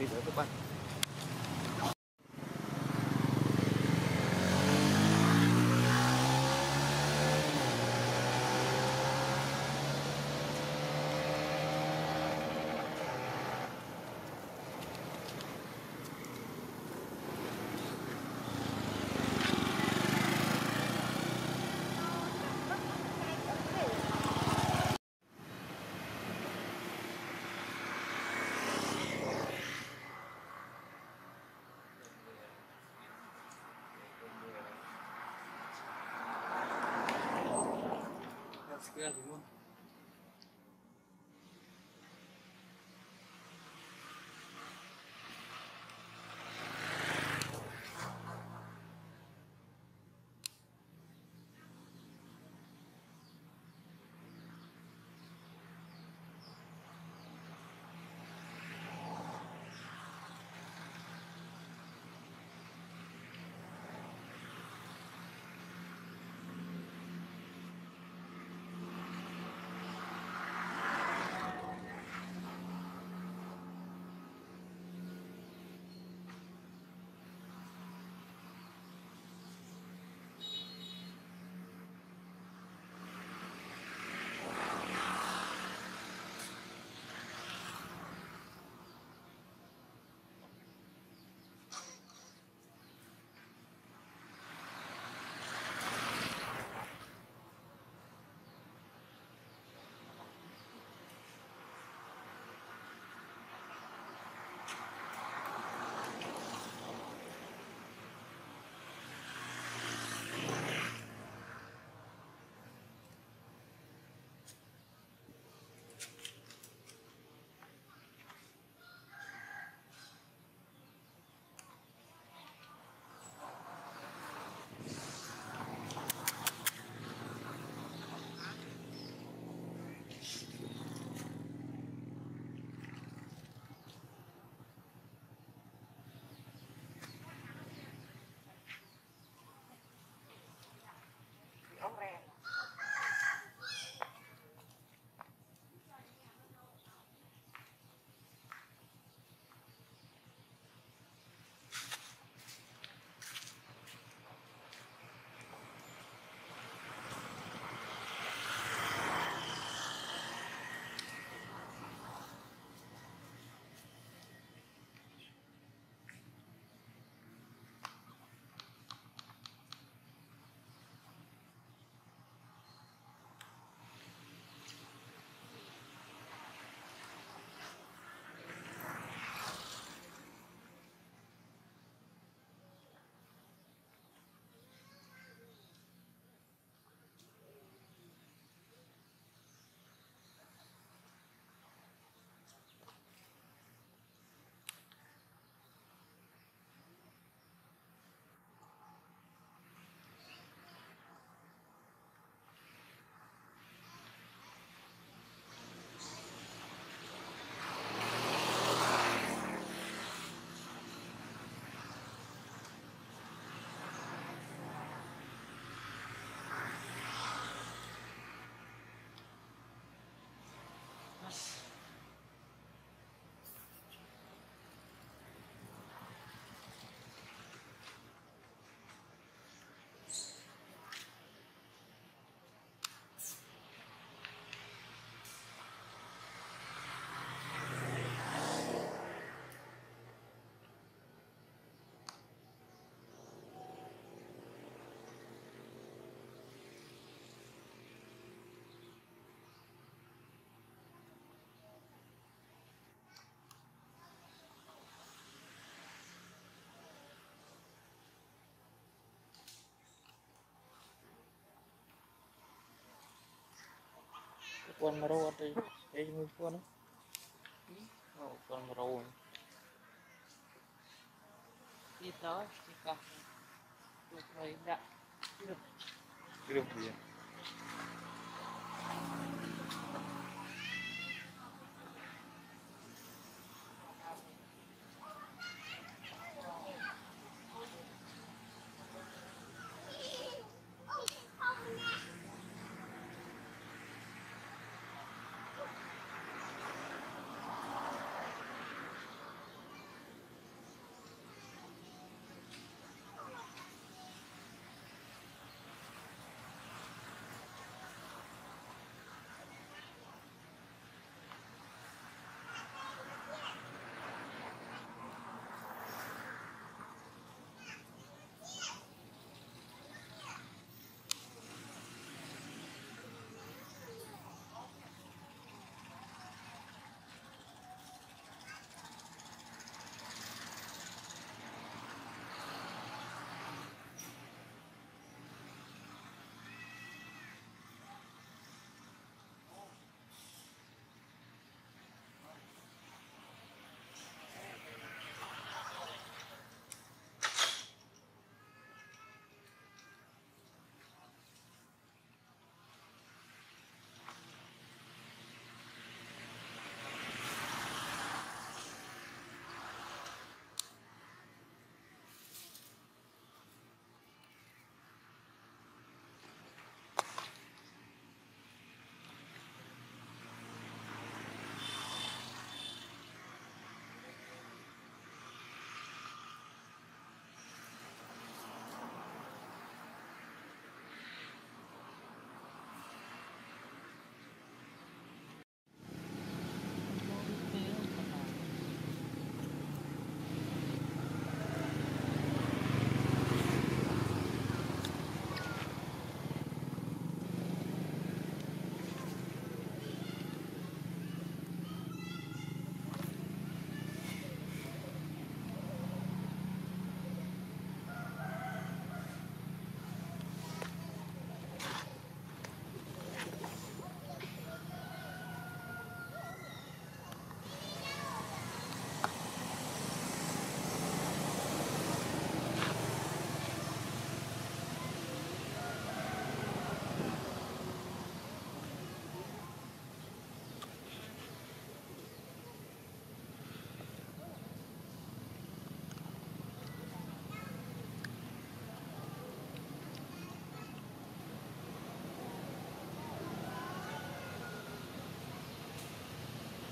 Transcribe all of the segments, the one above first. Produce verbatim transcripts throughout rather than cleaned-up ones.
thế giới các bạn. Sekarang semua Puan merau ada, ada yang puan. Oh, puan merau. Kita kita boleh tak grup grup dia.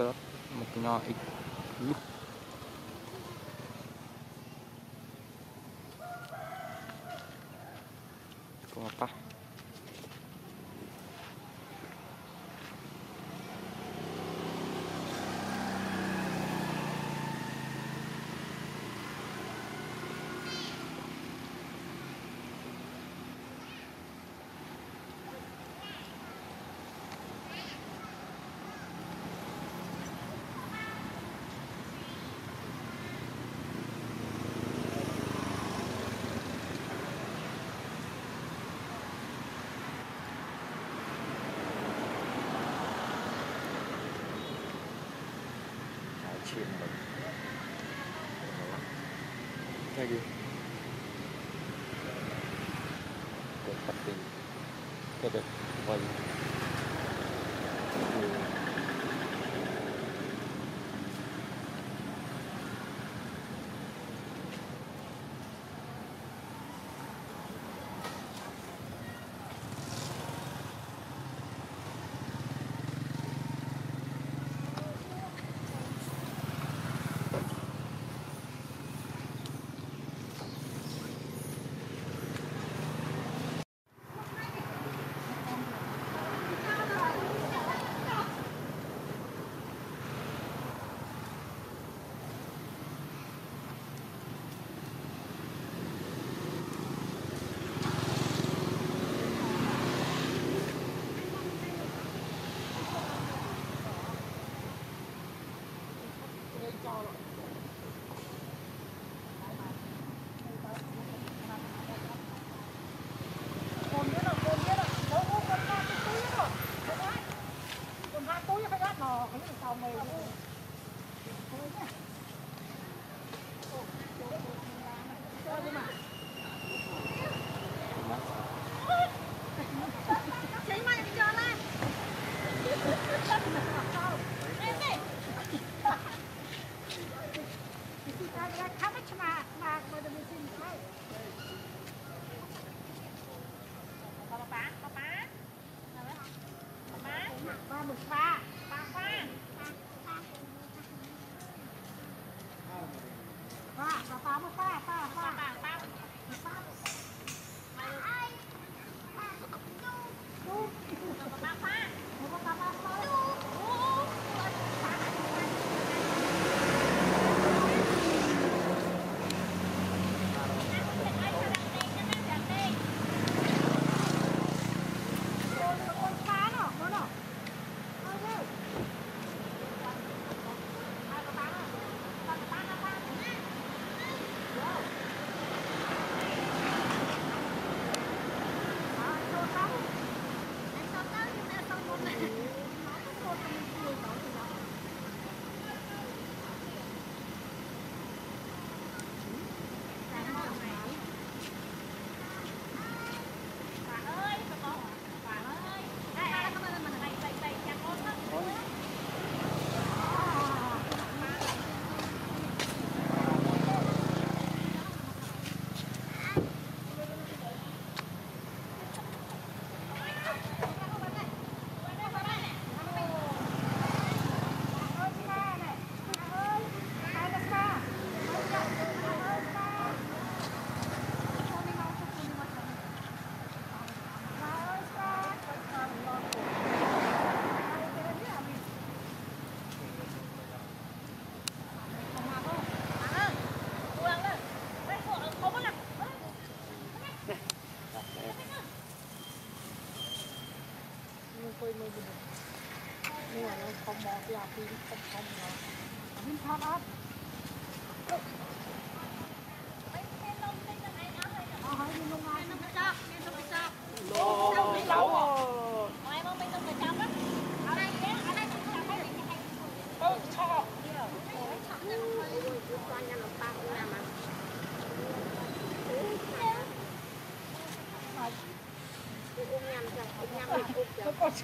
kita mempunyai look. Kau apa? Thank you. Got it. Bye.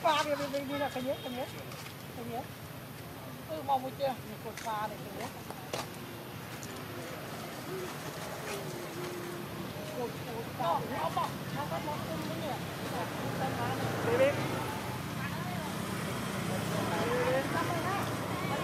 Qua đi đi đi là cái nhớ cái nhớ cái nhớ cứ mong một chưa một qua này cái nhớ một một con nó bọc nó có món cơm cái nhỉ cái này đi đi